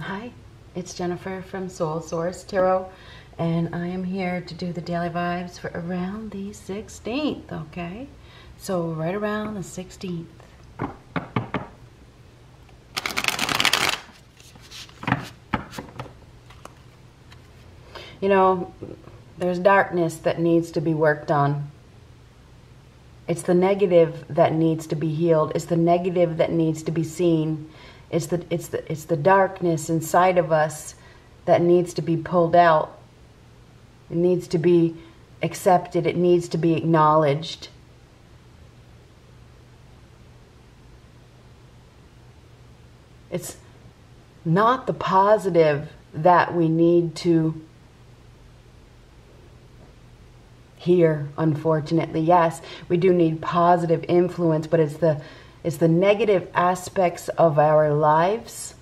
Hi, it's Jennifer from Soul Source Tarot, and I am here to do the daily vibes for around the 16th, okay? So right around the 16th. You know, there's darkness that needs to be worked on. It's the negative that needs to be healed. It's the negative that needs to be seen. It's the darkness inside of us that needs to be pulled out. It needs to be accepted. It needs to be acknowledged. It's not the positive that we need to hear, unfortunately. Yes, we do need positive influence, but it's the negative aspects of our lives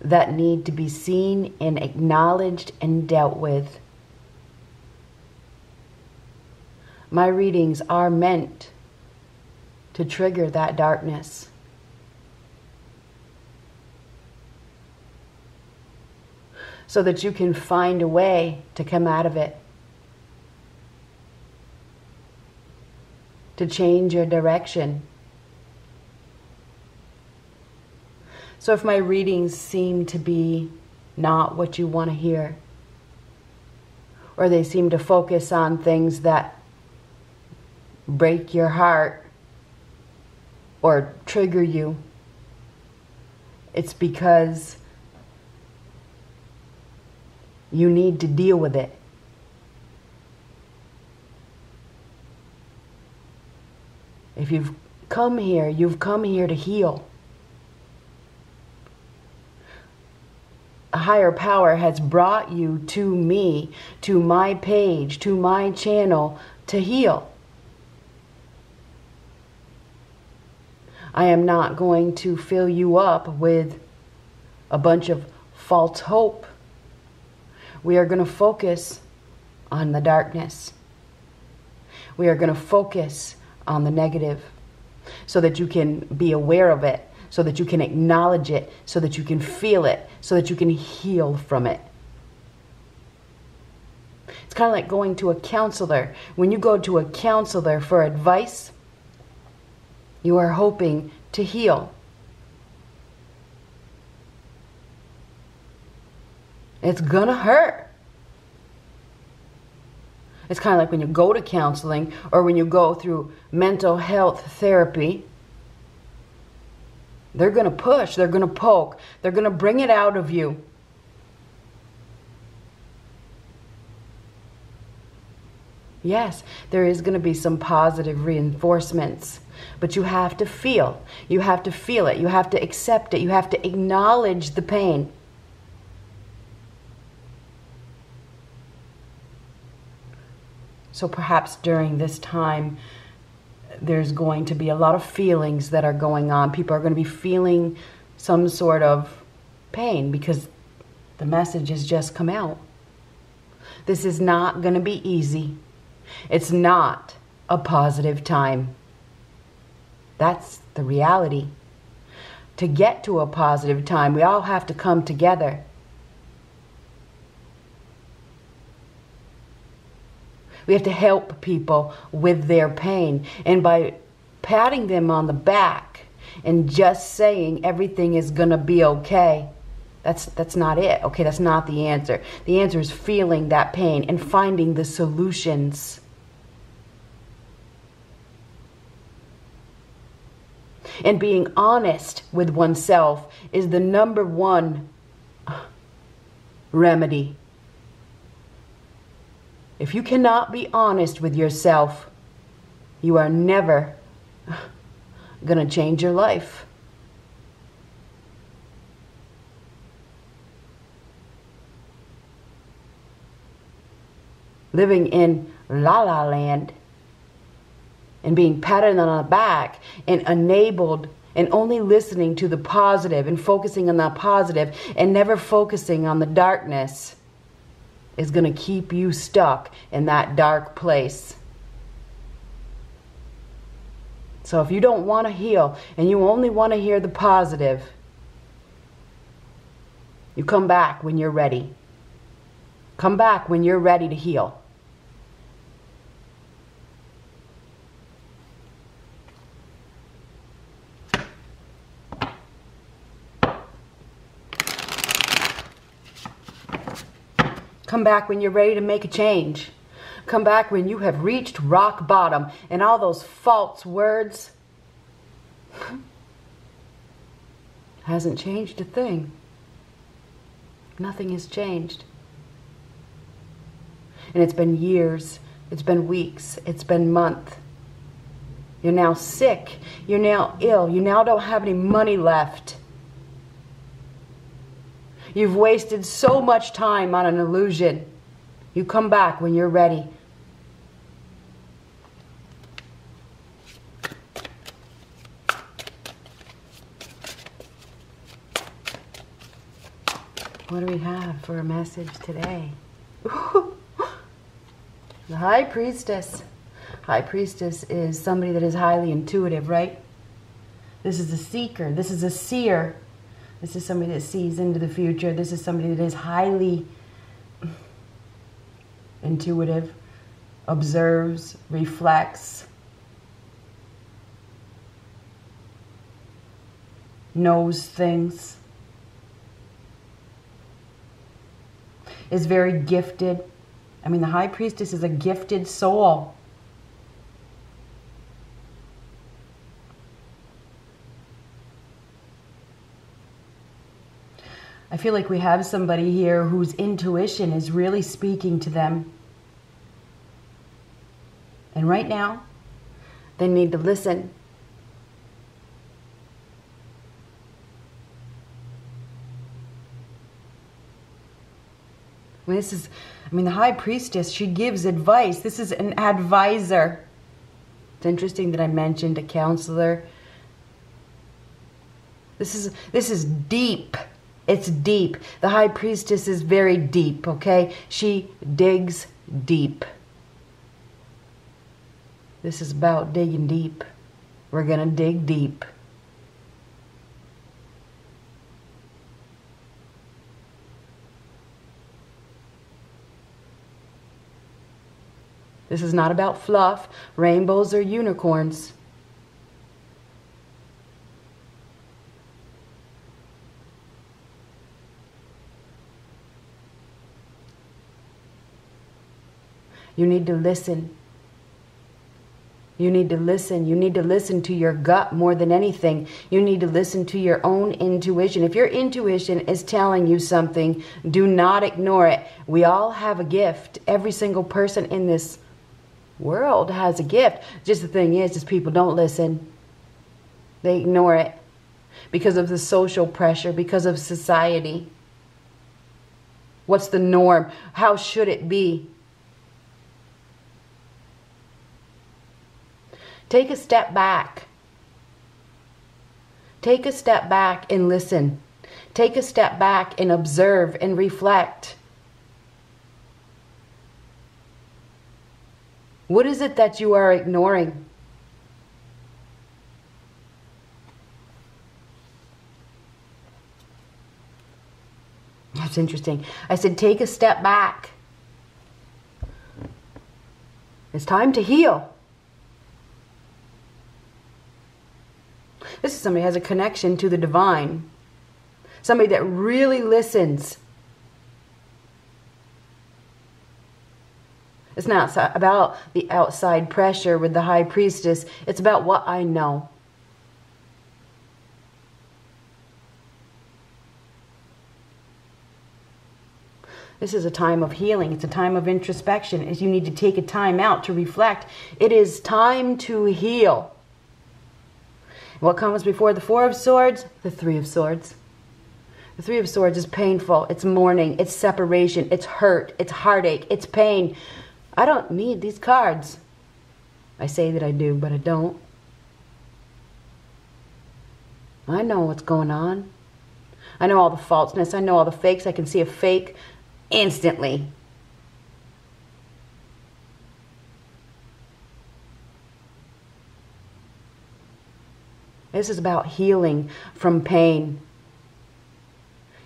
that need to be seen and acknowledged and dealt with. My readings are meant to trigger that darkness. So that you can find a way to come out of it. To change your direction. So if my readings seem to be not what you want to hear, or they seem to focus on things that break your heart or trigger you, it's because you need to deal with it. If you've come here to heal. A higher power has brought you to me, to my page, to my channel, to heal. I am not going to fill you up with a bunch of false hope. We are going to focus on the darkness. We are going to focus on the negative so that you can be aware of it, so that you can acknowledge it, so that you can feel it, so that you can heal from it. It's kind of like going to a counselor. When you go to a counselor for advice, you are hoping to heal. It's gonna hurt. It's kind of like when you go to counseling or when you go through mental health therapy. They're gonna push, they're gonna poke, they're gonna bring it out of you. Yes, there is gonna be some positive reinforcements, but you have to feel. You have to feel it, you have to accept it, you have to acknowledge the pain. So perhaps during this time, there's going to be a lot of feelings that are going on. People are going to be feeling some sort of pain because the message has just come out. This is not going to be easy. It's not a positive time. That's the reality. To get to a positive time, we all have to come together. We have to help people with their pain. And by patting them on the back and just saying everything is going to be okay, that's not it. Okay, that's not the answer. The answer is feeling that pain and finding the solutions. And being honest with oneself is the number one remedy. If you cannot be honest with yourself, you are never going to change your life. Living in la-la land and being patted on the back and enabled and only listening to the positive and focusing on the positive and never focusing on the darkness is going to keep you stuck in that dark place. So if you don't want to heal and you only want to hear the positive, you come back when you're ready. Come back when you're ready to heal. Come back when you're ready to make a change. Come back when you have reached rock bottom and all those false words hasn't changed a thing. Nothing has changed. And it's been years, it's been weeks, it's been months. You're now sick, you're now ill, you now don't have any money left. You've wasted so much time on an illusion. You come back when you're ready. What do we have for a message today? Ooh. The High Priestess. High Priestess is somebody that is highly intuitive, right? This is a seeker. This is a seer. This is somebody that sees into the future. This is somebody that is highly intuitive, observes, reflects, knows things, is very gifted. I mean, the High Priestess is a gifted soul. I feel like we have somebody here whose intuition is really speaking to them. And right now, they need to listen. I mean, the High Priestess, she gives advice. This is an advisor. It's interesting that I mentioned a counselor. This is deep. It's deep. The High Priestess is very deep, okay? She digs deep. This is about digging deep. We're going to dig deep. This is not about fluff, rainbows, or unicorns. You need to listen. You need to listen. You need to listen to your gut more than anything. You need to listen to your own intuition. If your intuition is telling you something, do not ignore it. We all have a gift. Every single person in this world has a gift. Just the thing is people don't listen. They ignore it because of the social pressure, because of society. What's the norm? How should it be? Take a step back. Take a step back and listen. Take a step back and observe and reflect. What is it that you are ignoring? That's interesting. I said, take a step back. It's time to heal. This is somebody who has a connection to the divine. Somebody that really listens. It's not about the outside pressure with the High Priestess. It's about what I know. This is a time of healing. It's a time of introspection. You need to take a time out to reflect. It is time to heal. What comes before the Four of Swords? The Three of Swords. The Three of Swords is painful. It's mourning. It's separation. It's hurt. It's heartache. It's pain. I don't need these cards. I say that I do, but I don't. I know what's going on. I know all the falseness. I know all the fakes. I can see a fake instantly. This is about healing from pain.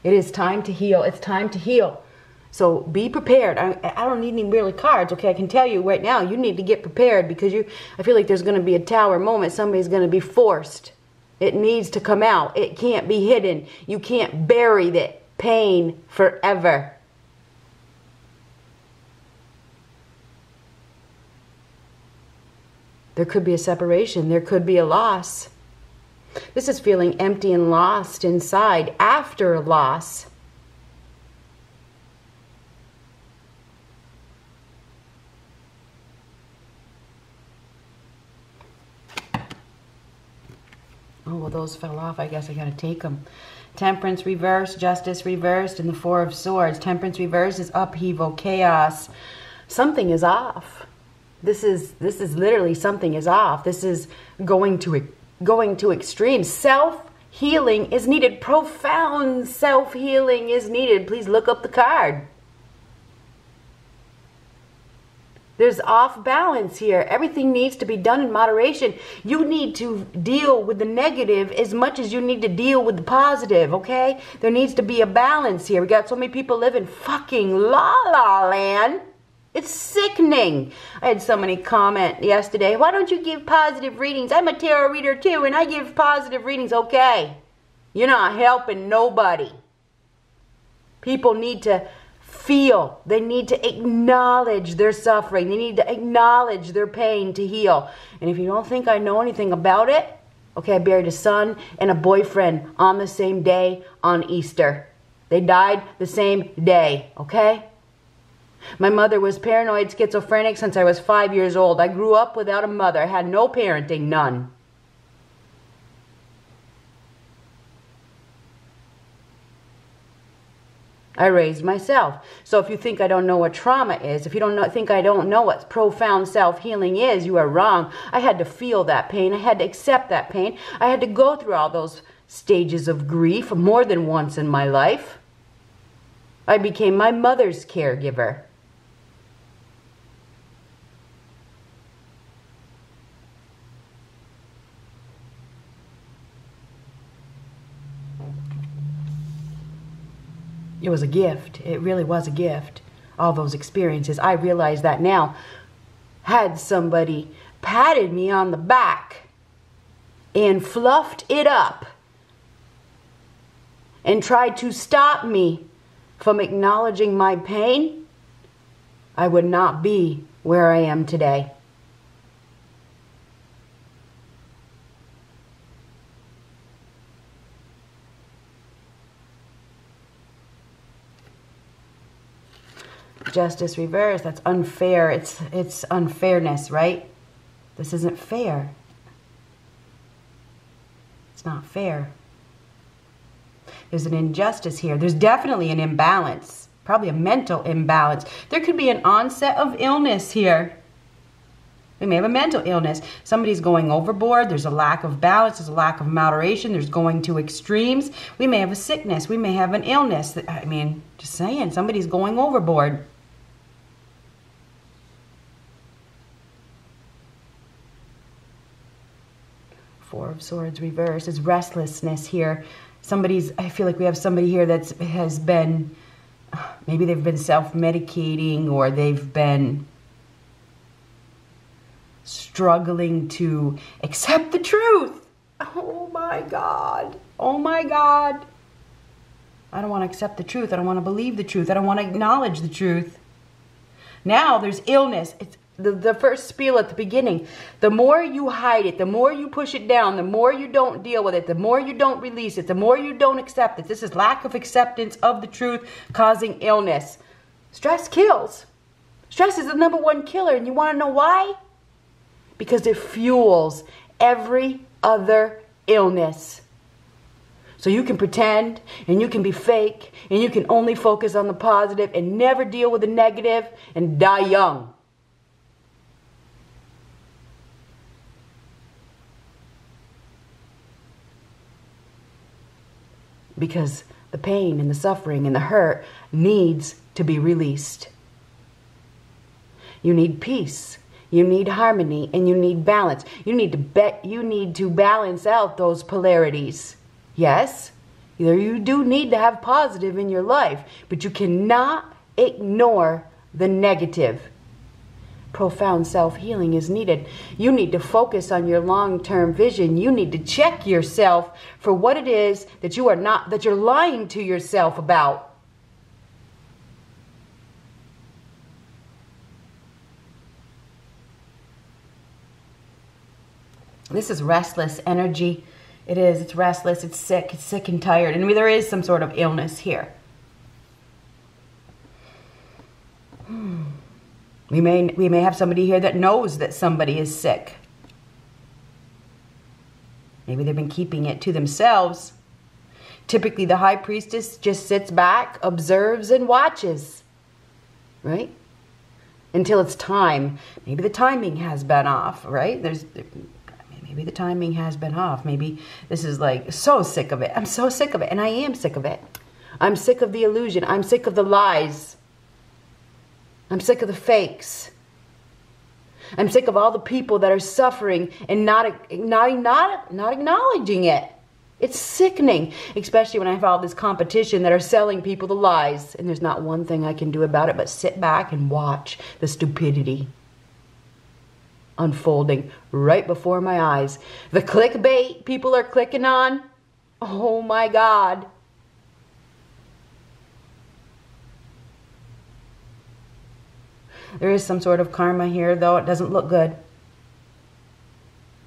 It is time to heal. It's time to heal. So be prepared. I don't need any really cards, okay? I can tell you right now, you need to get prepared because I feel like there's going to be a tower moment. Somebody's going to be forced. It needs to come out. It can't be hidden. You can't bury that pain forever. There could be a separation. There could be a loss. This is feeling empty and lost inside after loss. Oh, well, those fell off. I guess I got to take them. Temperance reversed, Justice reversed, and the Four of Swords. Temperance reversed is upheaval, chaos. Something is off. This is literally something is off. This is going to extremes. Self-healing is needed. Profound self-healing is needed. Please look up the card. There's off balance here. Everything needs to be done in moderation. You need to deal with the negative as much as you need to deal with the positive, okay? There needs to be a balance here. We got so many people living fucking la-la land. It's sickening. I had so many comment yesterday. Why don't you give positive readings? I'm a tarot reader too, and I give positive readings. Okay. You're not helping nobody. People need to feel. They need to acknowledge their suffering. They need to acknowledge their pain to heal. And if you don't think I know anything about it, okay, I buried a son and a boyfriend on the same day on Easter. They died the same day, okay? My mother was paranoid, schizophrenic since I was 5 years old. I grew up without a mother. I had no parenting, none. I raised myself. So if you think I don't know what trauma is, if you think I don't know what profound self-healing is, you are wrong. I had to feel that pain. I had to accept that pain. I had to go through all those stages of grief more than once in my life. I became my mother's caregiver. It was a gift. It really was a gift. All those experiences, I realize that now. Had somebody patted me on the back and fluffed it up and tried to stop me from acknowledging my pain, I would not be where I am today. Justice reversed, that's unfair. It's unfairness, right? This isn't fair. It's not fair. There's an injustice here. There's definitely an imbalance, probably a mental imbalance. There could be an onset of illness here. We may have a mental illness. Somebody's going overboard. There's a lack of balance. There's a lack of moderation. There's going to extremes. We may have a sickness. We may have an illness. I mean, just saying, somebody's going overboard. Four of Swords reversed is restlessness here. I feel like we have somebody here that has been, maybe they've been self-medicating or they've been struggling to accept the truth. Oh my God. Oh my God. I don't want to accept the truth. I don't want to believe the truth. I don't want to acknowledge the truth. Now there's illness. It's the first spiel at the beginning. The more you hide it, the more you push it down, the more you don't deal with it, the more you don't release it, the more you don't accept it. This is lack of acceptance of the truth causing illness. Stress kills. Stress is the #1 killer, and you want to know why? Because it fuels every other illness. So you can pretend, and you can be fake, and you can only focus on the positive and never deal with the negative and die young. Because the pain and the suffering and the hurt needs to be released. You need peace. You need harmony and you need balance. You need to balance out those polarities. Yes, you do need to have positive in your life, but you cannot ignore the negative. Profound self-healing is needed. You need to focus on your long-term vision. You need to check yourself for what it is that you are not, that you're lying to yourself about. This is restless energy. It is. It's restless. It's sick and tired. And there is some sort of illness here. We may have somebody here that knows that somebody is sick. Maybe they've been keeping it to themselves. Typically, the High Priestess just sits back, observes, and watches. Right? Until it's time. Maybe the timing has been off, right? Maybe the timing has been off. Maybe this is like so sick of it. I'm so sick of it. And I am sick of it. I'm sick of the illusion. I'm sick of the lies. I'm sick of the fakes. I'm sick of all the people that are suffering and not acknowledging it. It's sickening, especially when I have all this competition that are selling people the lies. And there's not one thing I can do about it but sit back and watch the stupidity unfolding right before my eyes. The clickbait people are clicking on. Oh my God. There is some sort of karma here, though. It doesn't look good.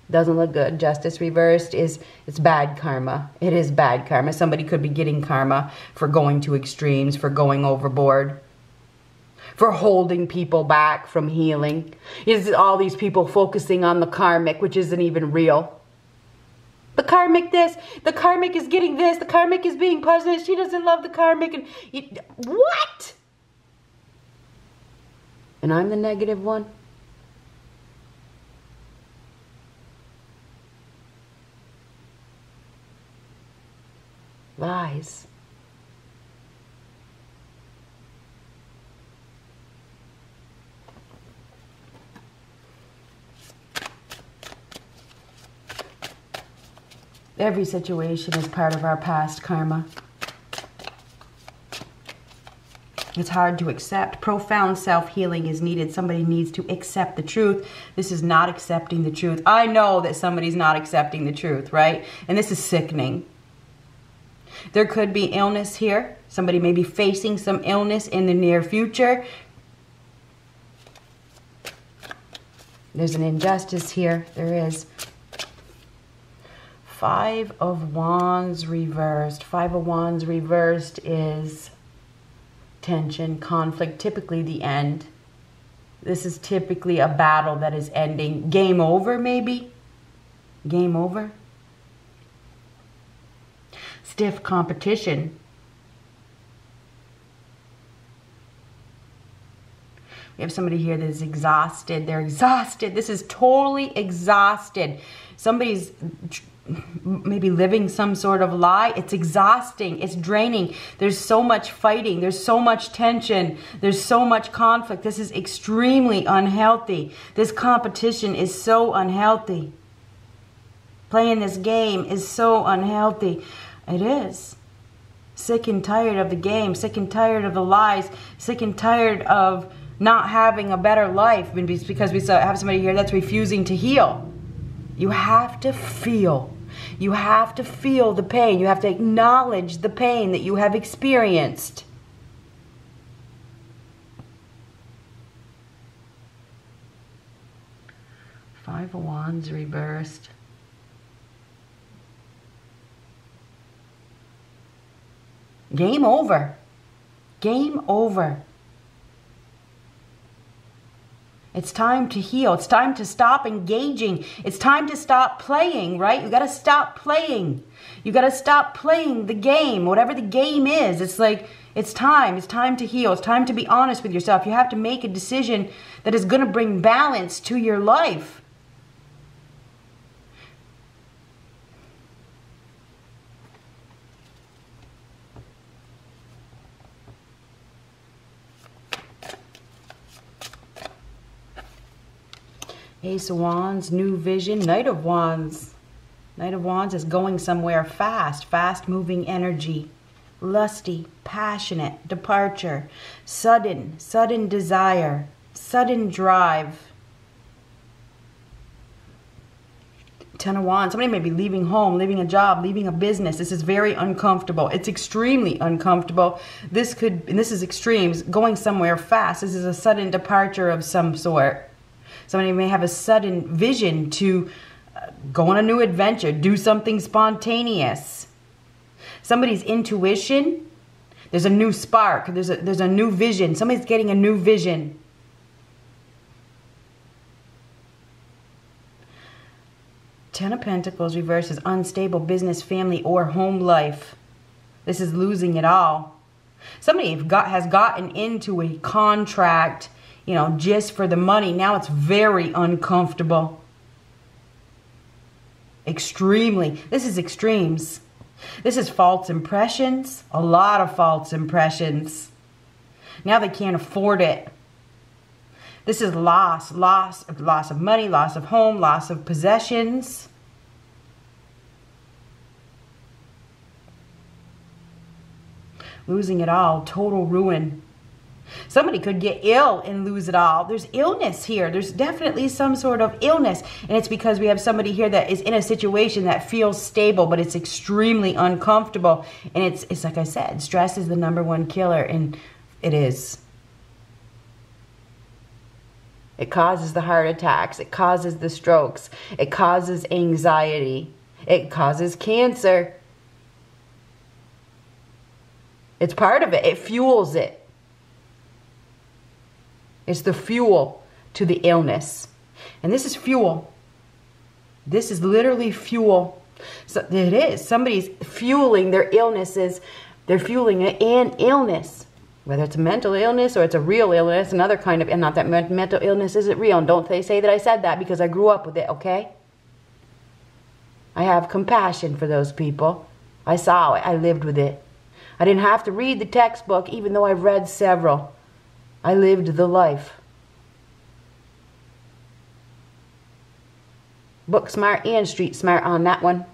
Doesn't look good. Justice reversed is, it's bad karma. It is bad karma. Somebody could be getting karma for going to extremes, for going overboard, for holding people back from healing. Is all these people focusing on the karmic, which isn't even real. The karmic this, the karmic is getting this, the karmic is being punished. She doesn't love the karmic. And what? And I'm the negative one. Lies. Every situation is part of our past karma. It's hard to accept. Profound self-healing is needed. Somebody needs to accept the truth. This is not accepting the truth. I know that somebody's not accepting the truth, right? And this is sickening. There could be illness here. Somebody may be facing some illness in the near future. There's an injustice here. There is. Five of Wands reversed. Five of Wands reversed is tension, conflict, typically the end. This is typically a battle that is ending. Game over, maybe? Game over? Stiff competition. We have somebody here that is exhausted. They're exhausted. This is totally exhausted. Somebody's maybe living some sort of lie. It's exhausting. It's draining. There's so much fighting. There's so much tension. There's so much conflict. This is extremely unhealthy. This competition is so unhealthy. Playing this game is so unhealthy. It is. Sick and tired of the game. Sick and tired of the lies. Sick and tired of not having a better life because we have somebody here that's refusing to heal. You have to feel. You have to feel the pain. You have to acknowledge the pain that you have experienced. Five of Wands reversed. Game over. Game over. It's time to heal. It's time to stop engaging. It's time to stop playing, right? You got to stop playing. You got to stop playing the game, whatever the game is. It's like, it's time. It's time to heal. It's time to be honest with yourself. You have to make a decision that is going to bring balance to your life. Ace of Wands, new vision. Knight of Wands. Knight of Wands is going somewhere fast. Fast-moving energy. Lusty, passionate, departure. Sudden desire. Sudden drive. Ten of Wands. Somebody may be leaving home, leaving a job, leaving a business. This is very uncomfortable. It's extremely uncomfortable. This could, and this is extremes, going somewhere fast. This is a sudden departure of some sort. Somebody may have a sudden vision to go on a new adventure, do something spontaneous. Somebody's intuition, there's a new spark. There's a new vision. Somebody's getting a new vision. Ten of Pentacles reverses unstable business, family, or home life. This is losing it all. Somebody has gotten into a contract, you know, just for the money. Now it's very uncomfortable. Extremely. This is extremes. This is false impressions. A lot of false impressions. Now they can't afford it. This is loss of money, loss of home, loss of possessions. Losing it all, total ruin. Somebody could get ill and lose it all. There's illness here. There's definitely some sort of illness. And it's because we have somebody here that is in a situation that feels stable, but it's extremely uncomfortable. And it's like I said, stress is the #1 killer, and it is. It causes the heart attacks. It causes the strokes. It causes anxiety. It causes cancer. It's part of it. It fuels it. It's the fuel to the illness. And this is fuel. This is literally fuel. So it is. Somebody's fueling their illnesses. They're fueling an illness. Whether it's a mental illness or it's a real illness, another kind of, and not that mental illness isn't real. And don't they say that I said that because I grew up with it, okay? I have compassion for those people. I saw it. I lived with it. I didn't have to read the textbook, even though I've read several. I lived the life. Book smart and street smart on that one.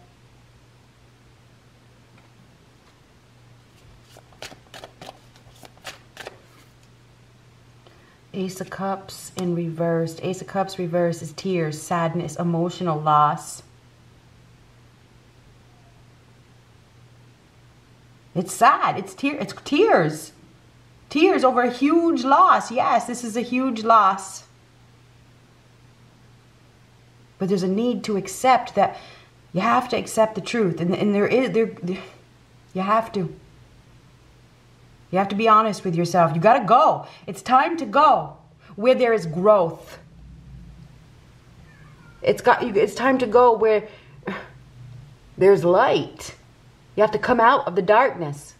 Ace of Cups in reverse. Ace of Cups reverse is tears, sadness, emotional loss. It's sad. It's tears. Tears over a huge loss. Yes, this is a huge loss. But there's a need to accept that you have to accept the truth. And you have to. You have to be honest with yourself. You got to go. It's time to go where there is growth. It's time to go where there's light. You have to come out of the darkness.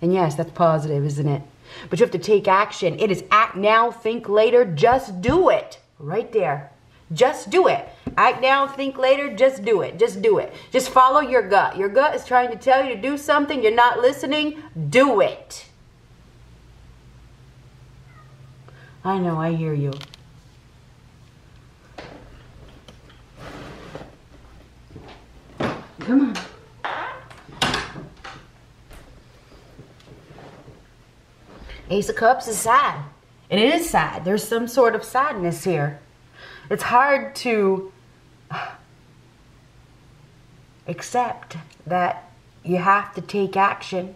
And yes, that's positive, isn't it? But you have to take action. It is act now, think later, just do it. Right there. Just do it. Act now, think later, just do it. Just do it. Just follow your gut. Your gut is trying to tell you to do something. You're not listening. Do it. I know, I hear you. Come on. Ace of Cups is sad. And it is sad. There's some sort of sadness here. It's hard to accept that you have to take action.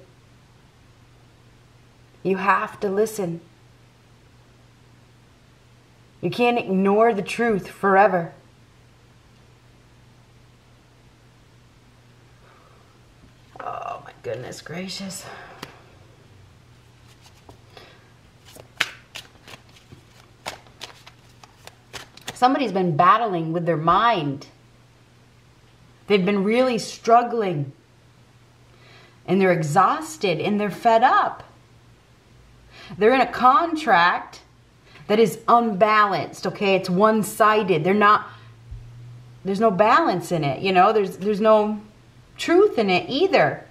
You have to listen. You can't ignore the truth forever. Oh my goodness gracious. Somebody's been battling with their mind. They've been really struggling. And they're exhausted and they're fed up. They're in a contract that is unbalanced, okay? It's one-sided. There's no balance in it, you know? There's no truth in it either.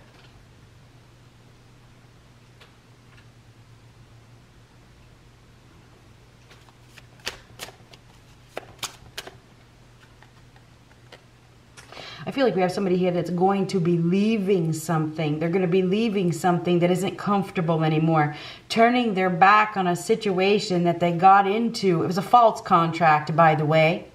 feel like we have somebody here that's going to be leaving something. They're going to be leaving something that isn't comfortable anymore. Turning their back on a situation that they got into. It was a false contract, by the way.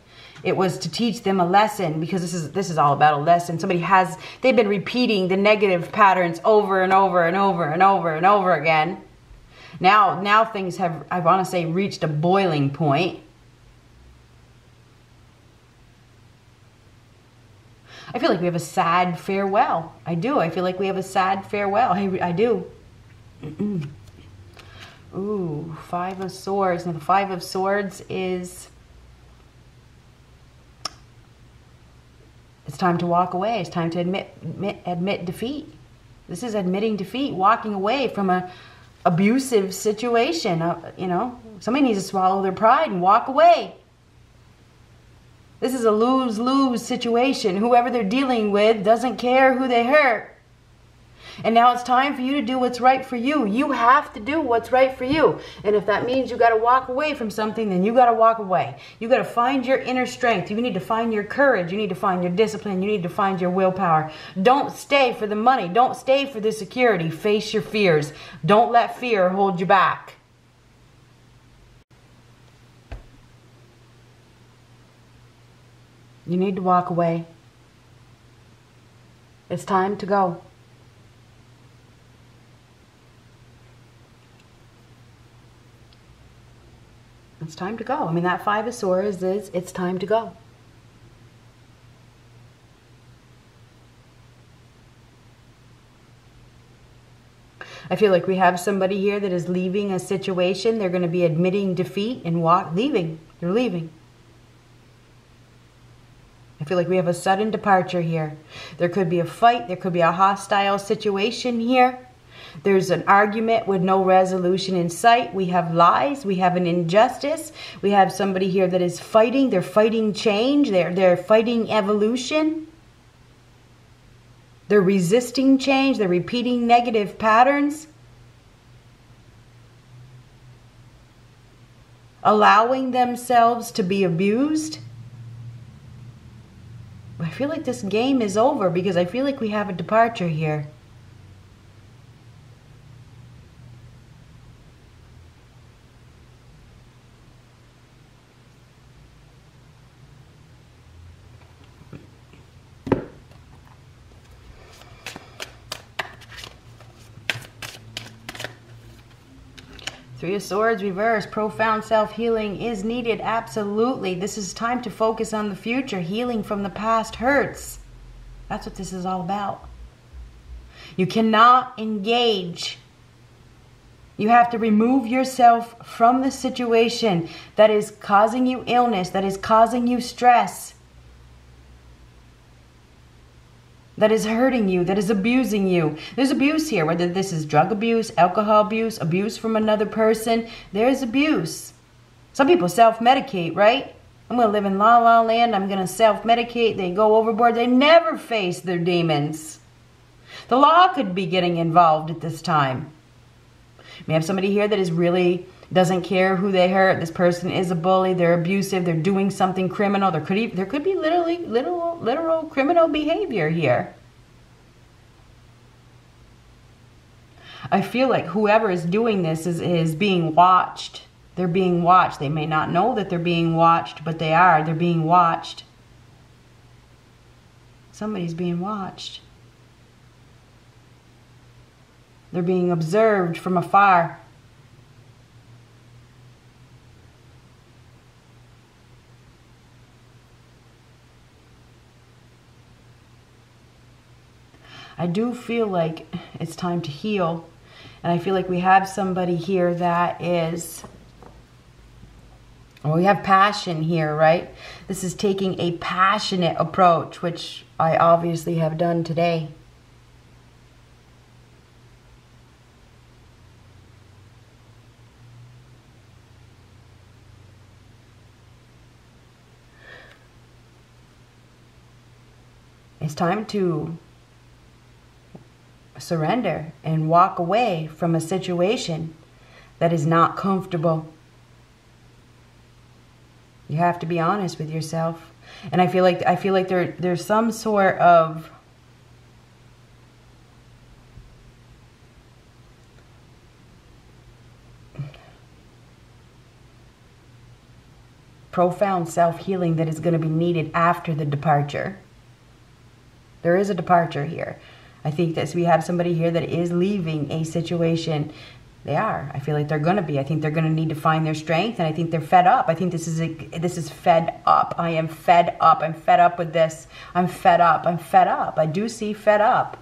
It was to teach them a lesson, because this is all about a lesson. Somebody has, they've been repeating the negative patterns over and over and over and over and over again. Now things have, I want to say, reached a boiling point. I feel like we have a sad farewell. I do. I feel like we have a sad farewell. I do. Ooh, Five of Swords. Now the Five of Swords is... it's time to walk away. It's time to admit defeat. This is admitting defeat, walking away from a abusive situation. You know, somebody needs to swallow their pride and walk away. This is a lose-lose situation. Whoever they're dealing with doesn't care who they hurt. And now it's time for you to do what's right for you. You have to do what's right for you. And if that means you got to walk away from something, then you got to walk away. You got to find your inner strength. You need to find your courage. You need to find your discipline. You need to find your willpower. Don't stay for the money. Don't stay for the security. Face your fears. Don't let fear hold you back. You need to walk away. It's time to go. It's time to go. I mean, that Five of Swords is, it's time to go. I feel like we have somebody here that is leaving a situation. They're going to be admitting defeat and leaving. They're leaving. I feel like we have a sudden departure here. There could be a fight. There could be a hostile situation here. There's an argument with no resolution in sight. We have lies. We have an injustice. We have somebody here that is fighting. They're fighting change. They're fighting evolution. They're resisting change. They're repeating negative patterns. Allowing themselves to be abused. I feel like this game is over, because I feel like we have a departure here. Three of Swords reverse. Profound self-healing is needed. Absolutely. This is time to focus on the future. Healing from the past hurts. That's what this is all about. You cannot engage. You have to remove yourself from the situation that is causing you illness, that is causing you stress, that is hurting you, that is abusing you. There's abuse here, whether this is drug abuse, alcohol abuse from another person. There's abuse. Some people self-medicate, right? I'm going to live in la-la land. I'm going to self-medicate. They go overboard. They never face their demons. The law could be getting involved at this time. We have somebody here that is really... doesn't care who they hurt. This person is a bully. They're abusive. They're doing something criminal. There could be literal criminal behavior here. I feel like whoever is doing this is being watched. They're being watched. They may not know that they're being watched, but they are. They're being watched. Somebody's being watched. They're being observed from afar. I do feel like it's time to heal. And I feel like we have somebody here that is, well, we have passion here, right? This is taking a passionate approach, which I obviously have done today. It's time to surrender and walk away from a situation that is not comfortable. You have to be honest with yourself. And I feel like there's some sort of profound self-healing that is going to be needed after the departure. There is a departure here. I think that we have somebody here that is leaving a situation. They are. I feel like they're going to be. I think they're going to need to find their strength, and I think they're fed up. I think this is fed up. I am fed up. I'm fed up with this. I'm fed up. I'm fed up. I do see fed up.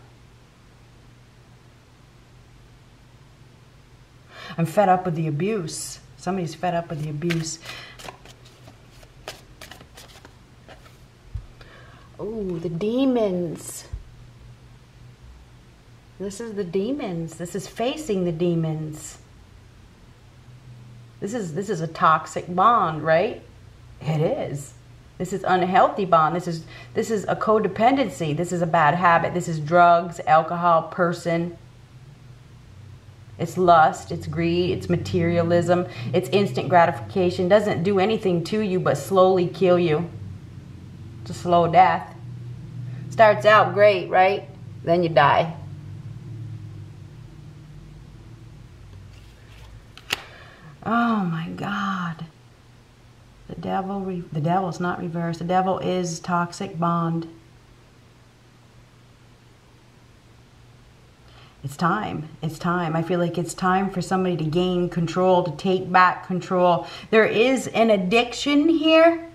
I'm fed up with the abuse. Somebody's fed up with the abuse. Oh, the demons. This is the demons. This is facing the demons. This is a toxic bond, right? It is. This is unhealthy bond. This is a codependency. This is a bad habit. This is drugs, alcohol, person. It's lust, it's greed, it's materialism, it's instant gratification. Doesn't do anything to you but slowly kill you. It's a slow death. Starts out great, right? Then you die. Oh my God. The devil's not reversed. The devil is toxic bond. It's time. It's time. I feel like it's time for somebody to gain control, to take back control. There is an addiction here.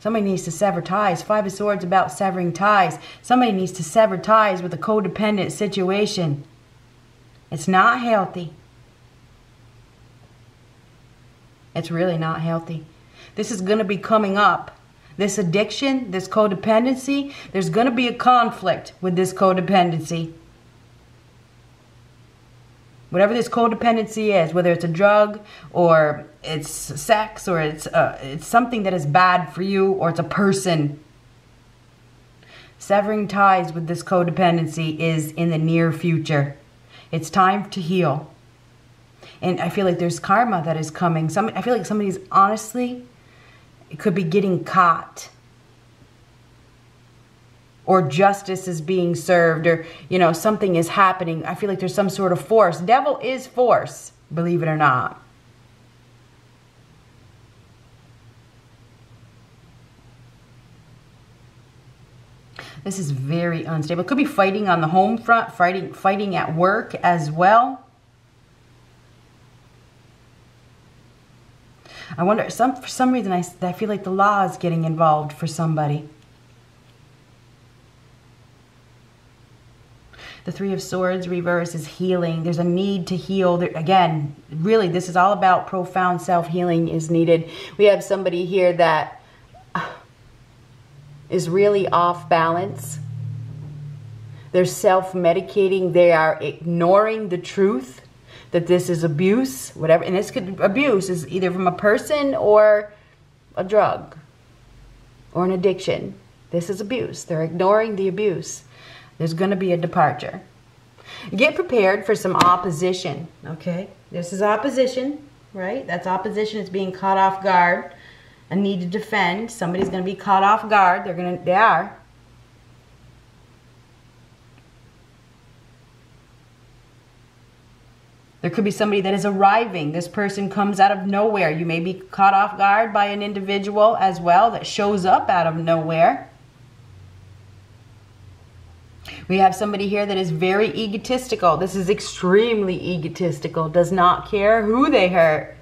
Somebody needs to sever ties. Five of Swords about severing ties. Somebody needs to sever ties with a codependent situation. It's not healthy. It's really not healthy. This is going to be coming up. This addiction, this codependency, there's going to be a conflict with this codependency. Whatever this codependency is, whether it's a drug or it's sex or it's something that is bad for you or it's a person. Severing ties with this codependency is in the near future. It's time to heal. And I feel like there's karma that is coming. I feel like somebody's honestly, it could be getting caught. Or justice is being served. Or, you know, something is happening. I feel like there's some sort of force. Devil is force, believe it or not. This is very unstable. It could be fighting on the home front. Fighting at work as well. I wonder, for some reason, I feel like the law is getting involved for somebody. The Three of Swords reverse is healing. There's a need to heal. Again, really, this is all about profound self-healing is needed. We have somebody here that is really off balance. They're self-medicating. They are ignoring the truth. That this is abuse, whatever, and this could abuse is either from a person or a drug or an addiction. This is abuse. They're ignoring the abuse. There's going to be a departure. Get prepared for some opposition. Okay, this is opposition, right? That's opposition. It's being caught off guard. A need to defend. Somebody's going to be caught off guard. They are. There could be somebody that is arriving. This person comes out of nowhere. You may be caught off guard by an individual as well that shows up out of nowhere. We have somebody here that is very egotistical. This is extremely egotistical. Does not care who they hurt.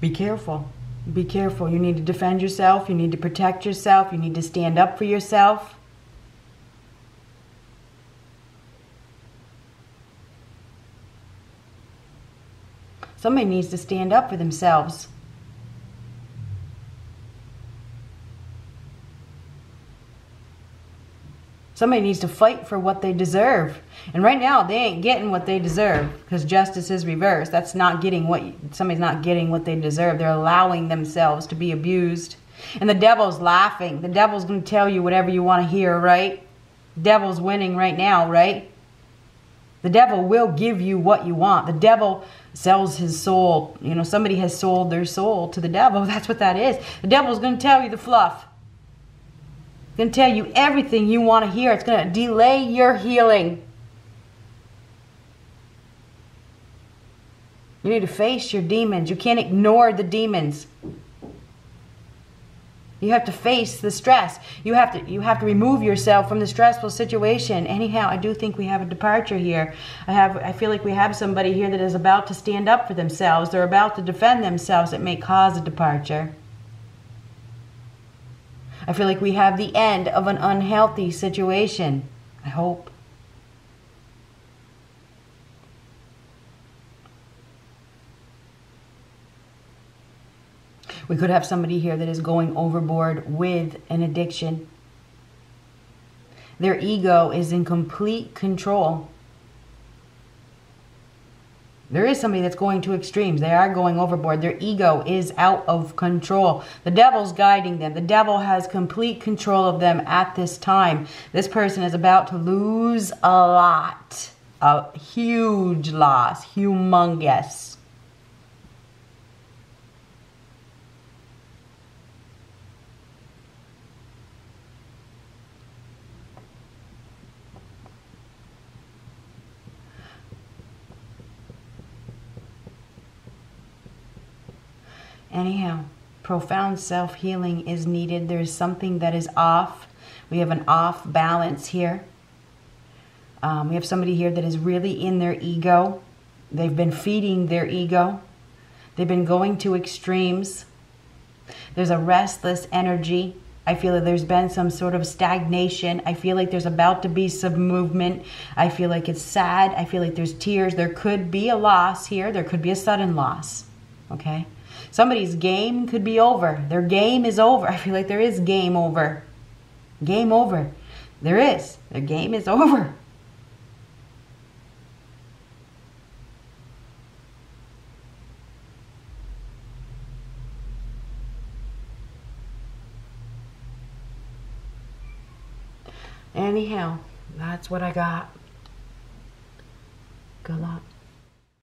Be careful. Be careful. You need to defend yourself. You need to protect yourself. You need to stand up for yourself. Somebody needs to stand up for themselves. Somebody needs to fight for what they deserve. And right now, they ain't getting what they deserve because justice is reversed. That's not getting somebody's not getting what they deserve. They're allowing themselves to be abused. And the devil's laughing. The devil's going to tell you whatever you want to hear, right? Devil's winning right now, right? The devil will give you what you want. The devil sells his soul. You know, somebody has sold their soul to the devil. That's what that is. The devil's going to tell you the fluff. It's going to tell you everything you want to hear. It's going to delay your healing. You need to face your demons. You can't ignore the demons. You have to face the stress. You have to remove yourself from the stressful situation. Anyhow, I do think we have a departure here. I feel like we have somebody here that is about to stand up for themselves. They're about to defend themselves. It may cause a departure. I feel like we have the end of an unhealthy situation. I hope. We could have somebody here that is going overboard with an addiction. Their ego is in complete control. There is somebody that's going to extremes. They are going overboard. Their ego is out of control. The devil's guiding them. The devil has complete control of them at this time. This person is about to lose a lot. A huge loss. Humongous. Anyhow, profound self-healing is needed. There's something that is off. We have an off balance here. We have somebody here that is really in their ego. They've been feeding their ego. They've been going to extremes. There's a restless energy. I feel that there's been some sort of stagnation. I feel like there's about to be some movement. I feel like it's sad. I feel like there's tears. There could be a loss here. There could be a sudden loss. Okay? Somebody's game could be over. Their game is over. I feel like there is game over. Game over. There is. Their game is over. Anyhow, that's what I got. Good luck.